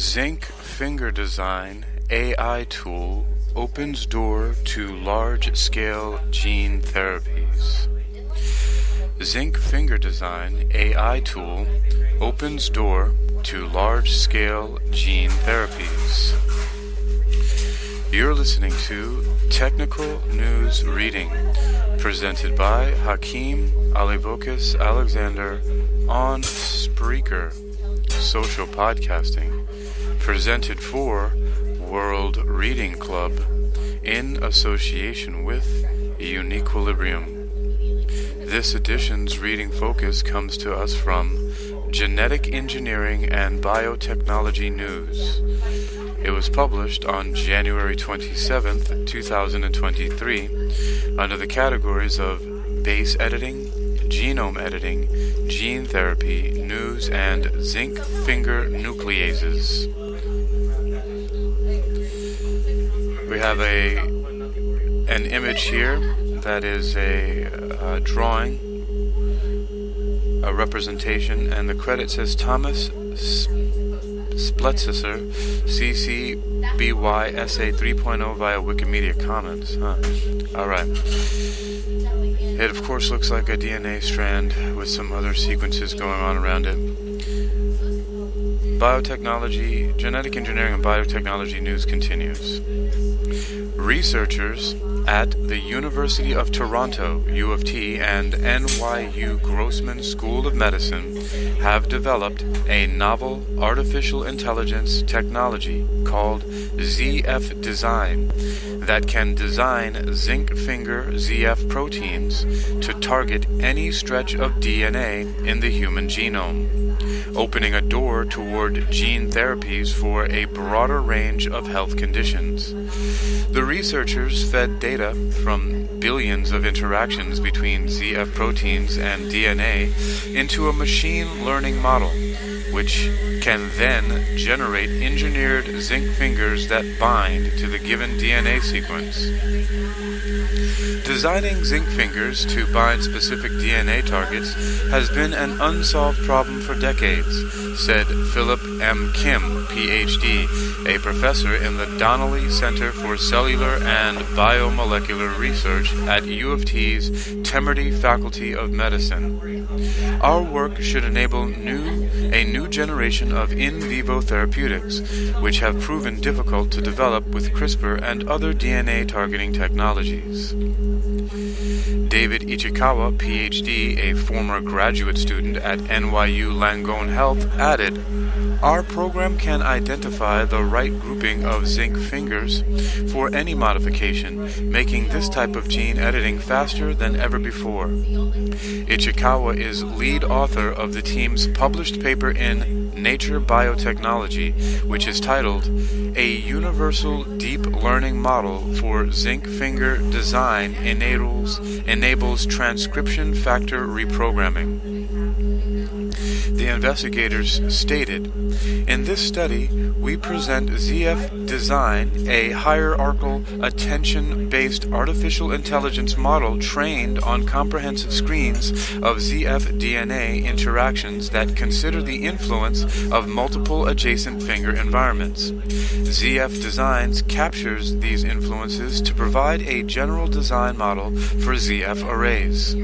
Zinc Finger Design AI Tool Opens Door to Large-Scale Gene Therapies. Zinc Finger Design AI Tool Opens Door to Large-Scale Gene Therapies. You're listening to Technical News Reading, presented by Hakim Alibokus Alexander on Spreaker, social podcasting, presented for World Reading Club, in association with Uniquilibrium. This edition's reading focus comes to us from Genetic Engineering and Biotechnology News. It was published on January 27, 2023, under the categories of base editing, genome editing, gene therapy, news, and zinc finger nucleases. We have an image here that is a drawing, a representation, and the credit says Thomas Splitzeser, CC BY SA 3.0 via Wikimedia Commons. All right. It, of course, looks like a DNA strand with some other sequences going on around it. Biotechnology, Genetic Engineering and Biotechnology News continues. Researchers at the University of Toronto, U of T, and NYU Grossman School of Medicine have developed a novel artificial intelligence technology called ZF Design that can design zinc finger ZF proteins to target any stretch of DNA in the human genome, opening a door toward gene therapies for a broader range of health conditions. The researchers fed data from billions of interactions between ZF proteins and DNA into a machine learning model, which can then generate engineered zinc fingers that bind to the given DNA sequence. Designing zinc fingers to bind specific DNA targets has been an unsolved problem for decades, said Philip M. Kim, Ph.D., a professor in the Donnelly Center for Cellular and Biomolecular Research at U of T's Temerty Faculty of Medicine. Our work should enable a new generation of in vivo therapeutics, which have proven difficult to develop with CRISPR and other DNA targeting technologies. David Ichikawa, Ph.D., a former graduate student at NYU Langone Health, added, "Our program can identify the right grouping of zinc fingers for any modification, making this type of gene editing faster than ever before." Ichikawa is lead author of the team's published paper in Nature Biotechnology, which is titled "A Universal Deep Learning Model for Zinc Finger Design Enables Transcription Factor Reprogramming." The investigators stated, "In this study, we present ZF Design, a hierarchical, attention-based artificial intelligence model trained on comprehensive screens of ZF DNA interactions that consider the influence of multiple adjacent finger environments. ZF Designs captures these influences to provide a general design model for ZF arrays.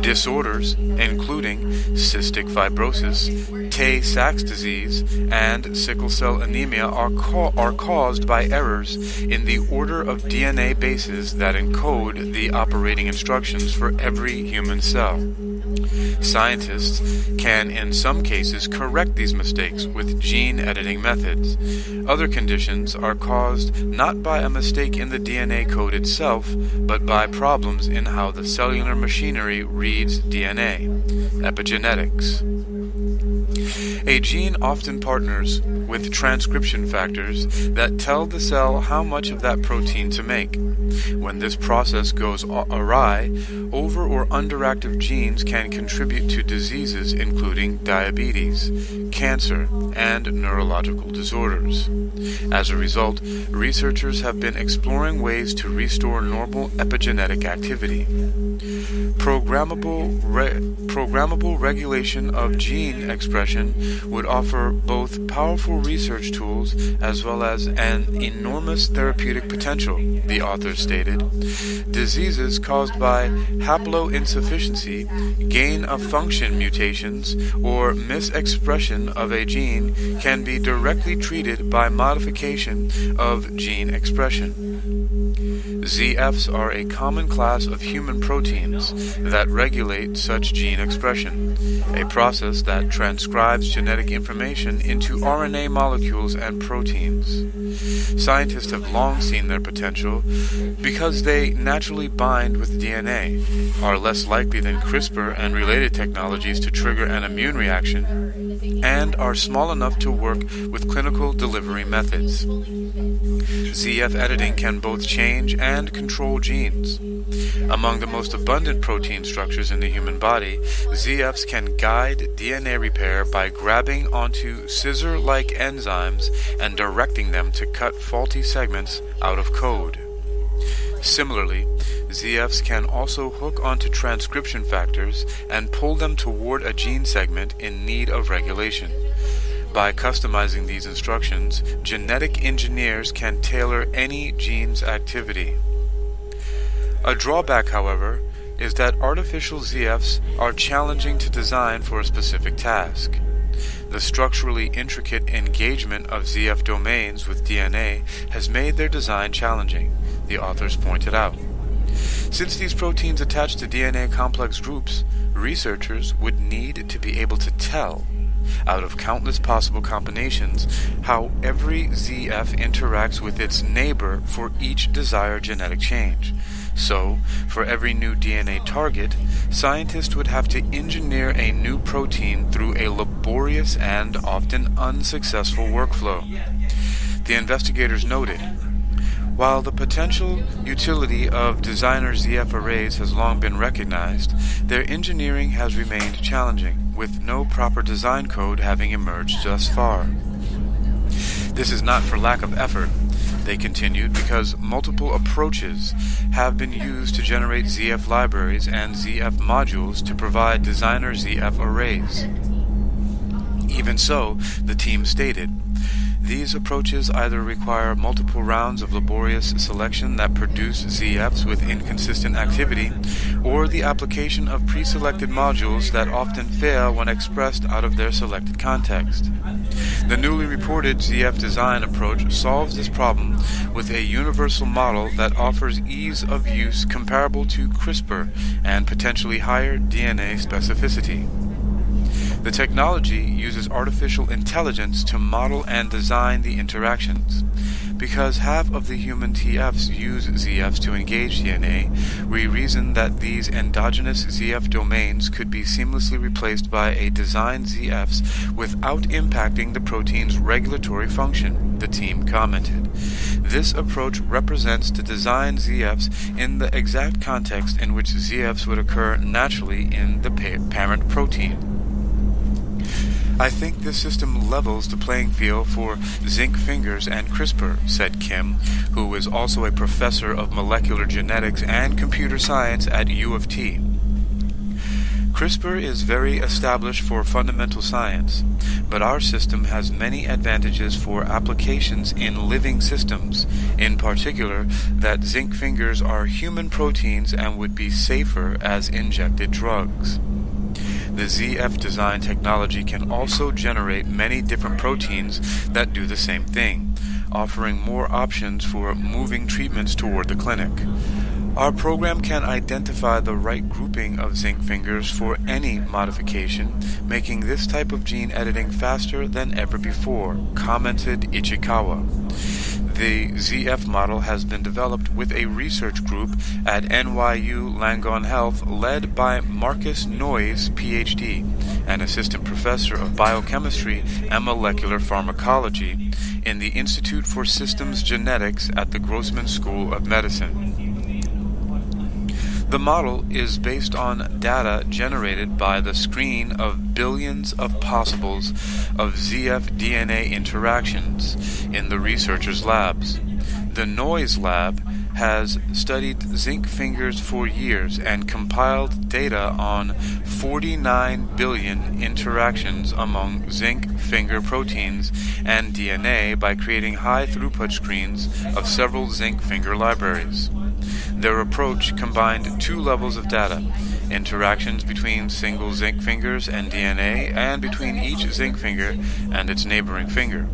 Disorders, including cystic fibrosis, Tay-Sachs disease, and sickle cell anemia are caused by errors in the order of DNA bases that encode the operating instructions for every human cell. Scientists can, in some cases, correct these mistakes with gene editing methods. Other conditions are caused not by a mistake in the DNA code itself, but by problems in how the cellular machinery reads DNA, epigenetics. A gene often partners with transcription factors that tell the cell how much of that protein to make. When this process goes awry, over or underactive genes can contribute to diseases including diabetes, cancer, and neurological disorders. As a result, researchers have been exploring ways to restore normal epigenetic activity. Programmable regulation of gene expression would offer both powerful research tools as well as an enormous therapeutic potential, the authors stated. Diseases caused by haploinsufficiency, gain-of-function mutations, or misexpression of a gene can be directly treated by modification of gene expression. ZFs are a common class of human proteins that regulate such gene expression, a process that transcribes genetic information into RNA molecules and proteins. Scientists have long seen their potential because they naturally bind with DNA, are less likely than CRISPR and related technologies to trigger an immune reaction, and are small enough to work with clinical delivery methods. ZF editing can both change and control genes. Among the most abundant protein structures in the human body, ZFs can guide DNA repair by grabbing onto scissor-like enzymes and directing them to cut faulty segments out of code. Similarly, ZFs can also hook onto transcription factors and pull them toward a gene segment in need of regulation. By customizing these instructions, genetic engineers can tailor any gene's activity. A drawback, however, is that artificial ZFs are challenging to design for a specific task. The structurally intricate engagement of ZF domains with DNA has made their design challenging, the authors pointed out. Since these proteins attach to DNA complex groups, researchers would need to be able to tell, out of countless possible combinations, how every ZF interacts with its neighbor for each desired genetic change. So, for every new DNA target, scientists would have to engineer a new protein through a laborious and often unsuccessful workflow. The investigators noted, while the potential utility of designer ZF arrays has long been recognized, their engineering has remained challenging, with no proper design code having emerged thus far. This is not for lack of effort, they continued, because multiple approaches have been used to generate ZF libraries and ZF modules to provide designer ZF arrays. Even so, the team stated, these approaches either require multiple rounds of laborious selection that produce ZFs with inconsistent activity, or the application of pre-selected modules that often fail when expressed out of their selected context. The newly reported ZF design approach solves this problem with a universal model that offers ease of use comparable to CRISPR and potentially higher DNA specificity. The technology uses artificial intelligence to model and design the interactions. Because half of the human TFs use ZFs to engage DNA, we reason that these endogenous ZF domains could be seamlessly replaced by a designed ZFs without impacting the protein's regulatory function, the team commented. This approach represents the designed ZFs in the exact context in which ZFs would occur naturally in the parent protein. I think this system levels the playing field for zinc fingers and CRISPR, said Kim, who is also a professor of molecular genetics and computer science at U of T. CRISPR is very established for fundamental science, but our system has many advantages for applications in living systems, in particular that zinc fingers are human proteins and would be safer as injected drugs. The ZF design technology can also generate many different proteins that do the same thing, offering more options for moving treatments toward the clinic. Our program can identify the right grouping of zinc fingers for any modification, making this type of gene editing faster than ever before, commented Ichikawa. The ZF model has been developed with a research group at NYU Langone Health led by Marcus Noyes, Ph.D., an assistant professor of biochemistry and molecular pharmacology in the Institute for Systems Genetics at the Grossman School of Medicine. The model is based on data generated by the screen of billions of possibles of ZF DNA interactions in the researchers' labs. The Noyes lab has studied zinc fingers for years and compiled data on 49 billion interactions among zinc finger proteins and DNA by creating high-throughput screens of several zinc finger libraries. Their approach combined two levels of data, interactions between single zinc fingers and DNA, and between each zinc finger and its neighboring finger.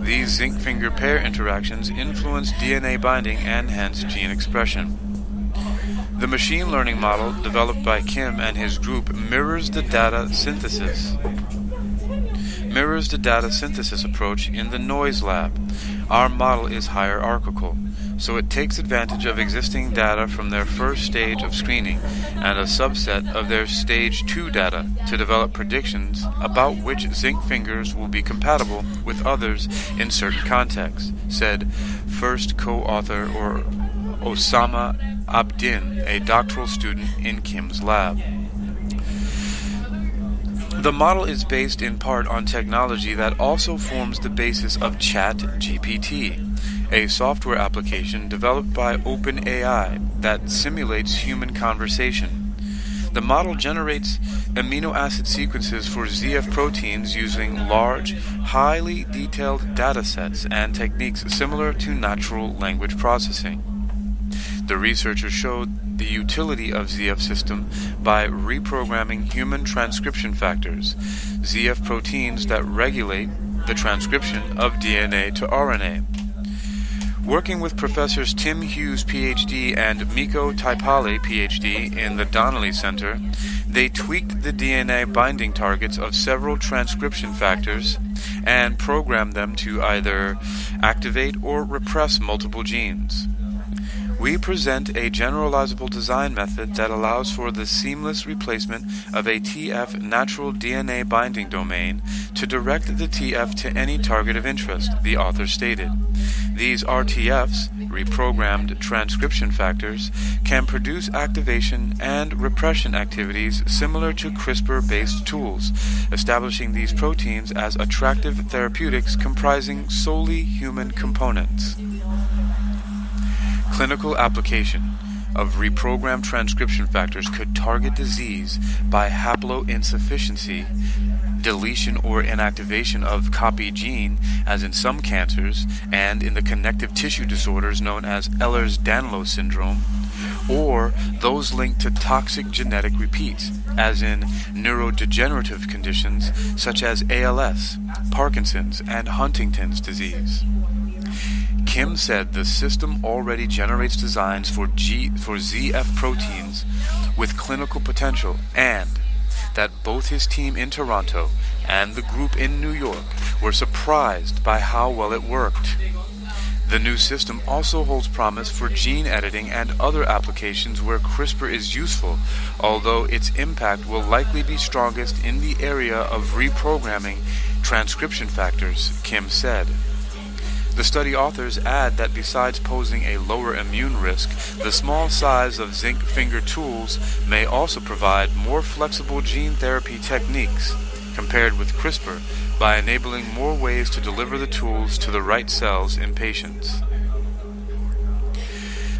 These zinc finger pair interactions influence DNA binding and hence gene expression. The machine learning model developed by Kim and his group mirrors the data synthesis approach in the Noyes lab. Our model is hierarchical, so it takes advantage of existing data from their first stage of screening and a subset of their stage 2 data to develop predictions about which zinc fingers will be compatible with others in certain contexts, said first co-author Osama Abdin, a doctoral student in Kim's lab. The model is based in part on technology that also forms the basis of ChatGPT, a software application developed by OpenAI that simulates human conversation. The model generates amino acid sequences for ZF proteins using large, highly detailed datasets and techniques similar to natural language processing. The researchers showed the utility of ZF system by reprogramming human transcription factors, ZF proteins that regulate the transcription of DNA to RNA. Working with professors Tim Hughes, Ph.D. and Miko Taipale, Ph.D. in the Donnelly Center, they tweaked the DNA binding targets of several transcription factors and programmed them to either activate or repress multiple genes. We present a generalizable design method that allows for the seamless replacement of a TF natural DNA binding domain to direct the TF to any target of interest, the author stated. These RTFs, reprogrammed transcription factors, can produce activation and repression activities similar to CRISPR-based tools, establishing these proteins as attractive therapeutics comprising solely human components. Clinical application of reprogrammed transcription factors could target disease by haploinsufficiency, deletion or inactivation of copy gene, as in some cancers and in the connective tissue disorders known as Ehlers-Danlos syndrome, or those linked to toxic genetic repeats, as in neurodegenerative conditions such as ALS, Parkinson's, and Huntington's disease. Kim said the system already generates designs for ZF proteins with clinical potential, and that both his team in Toronto and the group in New York were surprised by how well it worked. The new system also holds promise for gene editing and other applications where CRISPR is useful, although its impact will likely be strongest in the area of reprogramming transcription factors, Kim said. The study authors add that besides posing a lower immune risk, the small size of zinc finger tools may also provide more flexible gene therapy techniques compared with CRISPR by enabling more ways to deliver the tools to the right cells in patients.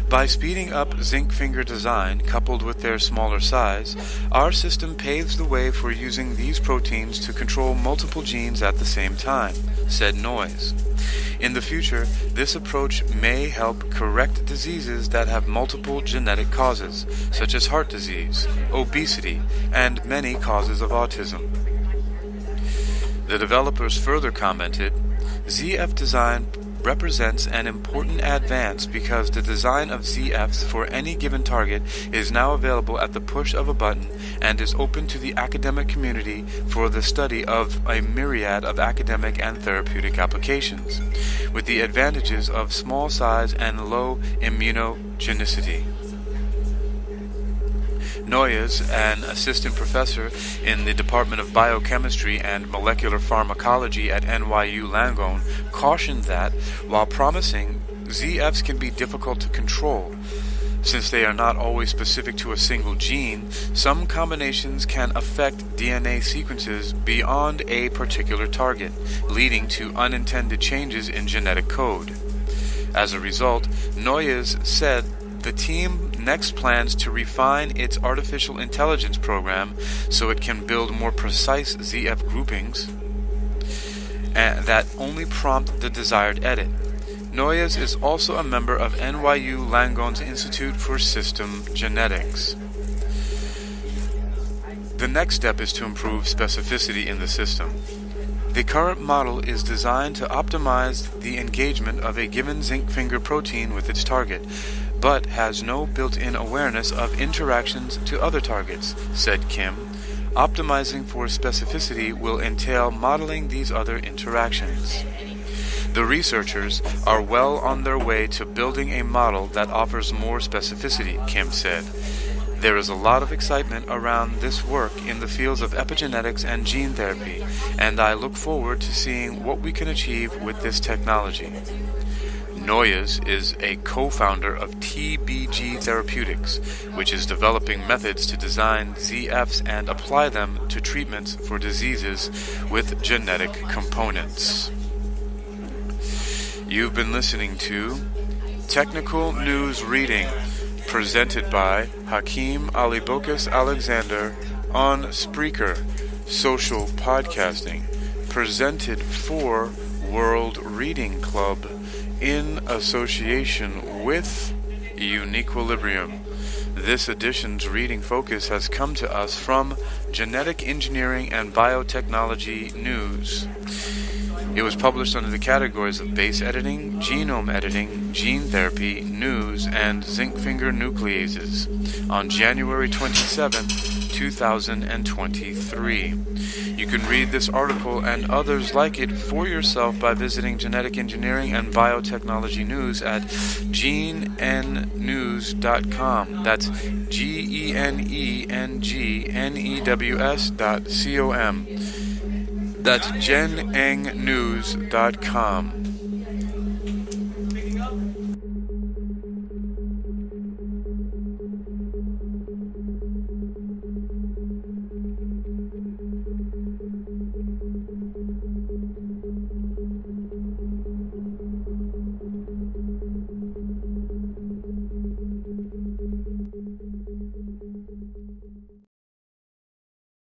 By speeding up zinc finger design, coupled with their smaller size, our system paves the way for using these proteins to control multiple genes at the same time, said Noyes. In the future, this approach may help correct diseases that have multiple genetic causes, such as heart disease, obesity, and many causes of autism. The developers further commented, ZF Design represents an important advance because the design of ZFs for any given target is now available at the push of a button and is open to the academic community for the study of a myriad of academic and therapeutic applications, with the advantages of small size and low immunogenicity. Noyes, an assistant professor in the Department of Biochemistry and Molecular Pharmacology at NYU Langone, cautioned that, while promising, ZFs can be difficult to control, Since they are not always specific to a single gene, some combinations can affect DNA sequences beyond a particular target, leading to unintended changes in genetic code. As a result, Noyes said the team next plans to refine its artificial intelligence program so it can build more precise ZF groupings that only prompt the desired edit. Noyes is also a member of NYU Langone's Institute for Systems Genetics. The next step is to improve specificity in the system. The current model is designed to optimize the engagement of a given zinc finger protein with its target, but has no built-in awareness of interactions to other targets, said Kim. Optimizing for specificity will entail modeling these other interactions. The researchers are well on their way to building a model that offers more specificity, Kim said. There is a lot of excitement around this work in the fields of epigenetics and gene therapy, and I look forward to seeing what we can achieve with this technology. Noyes is a co-founder of TBG Therapeutics, which is developing methods to design ZFs and apply them to treatments for diseases with genetic components. You've been listening to Technical News Reading, presented by Hakim Alibokus Alexander on Spreaker, Social Podcasting, presented for World Reading Club in association with Uniquilibrium. This edition's reading focus has come to us from Genetic Engineering and Biotechnology News. It was published under the categories of base editing, genome editing, gene therapy, news, and zinc finger nucleases on January 27, 2023. You can read this article and others like it for yourself by visiting Genetic Engineering and Biotechnology News at GeneEngNews.com. That's GeneEngNews.com. That's GeneEngNews.com.